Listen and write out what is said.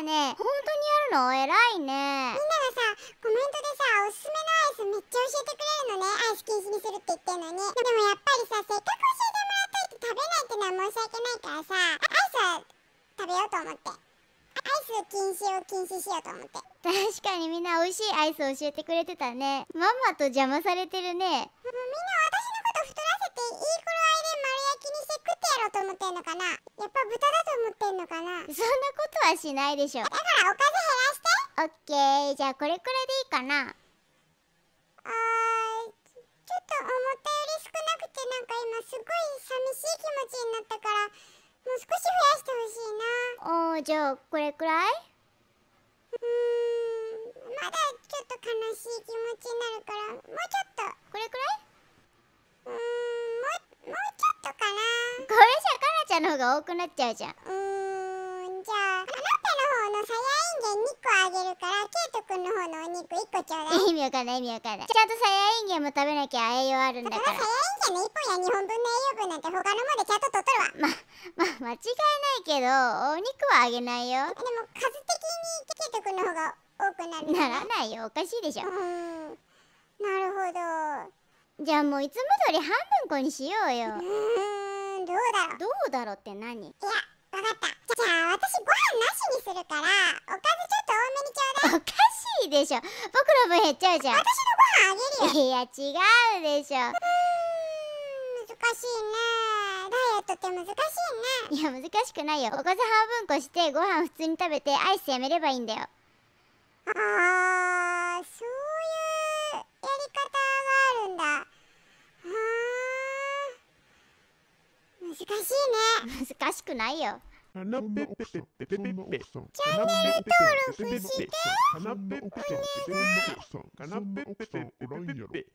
だね。本当にやるの偉いね。みんながさ、コメントでさ、おすすめのアイスめっちゃ教えてくれるのね。アイス禁止にするって言ってるのに。でもやっぱりさ、せっかく教えてもらっといて食べないってのは申し訳ないからさ、アイスは食べようと思って。アイス禁止を禁止しようと思って。確かにみんな美味しいアイスを教えてくれてたね。ママと邪魔されてるね。と思ってんのかな。やっぱ豚だと思ってんのかな。そんなことはしないでしょ。だからおかず減らして。オッケー、じゃあこれくらいでいいかな。ちょっと思ったより少なくて、なんか今すごい寂しい気持ちになったから、もう少し増やしてほしいな。じゃあこれくらい。まだちょっと悲しい気持ちになるから、もうちょっと。これくらい。もうちょっとかな。これじゃカナちゃんの方が多くなっちゃうじゃん。じゃあカナペの方のサヤインゲン2個あげるから、ケイトくんの方のお肉1個ちょうだい。意味わかんない、意味わかんない。ちゃんとサヤインゲンも食べなきゃ栄養あるんだから。サヤインゲンの1本や2本分の栄養分なんて他のものでちゃんと取っとるわ。まあ間違いないけど、お肉はあげないよ。でも数的にケイトくんの方が多くなる。ならないよ、おかしいでしょ。なるほど。じゃあもういつも通り半分こにしようよ。どうだろうって何。いや、わかった。じゃあ私ご飯なしにするから、おかずちょっと多めにちょうだい。おかしいでしょ、僕の分減っちゃうじゃん。私のご飯あげるよ。いや違うでしょ。難しいね。ダイエットって難しいね。いや難しくないよ。おかず半分こして、ご飯普通に食べて、アイスやめればいいんだよ。そういうやり方難しいね。難しくないよ。チャンネル登録してお願い。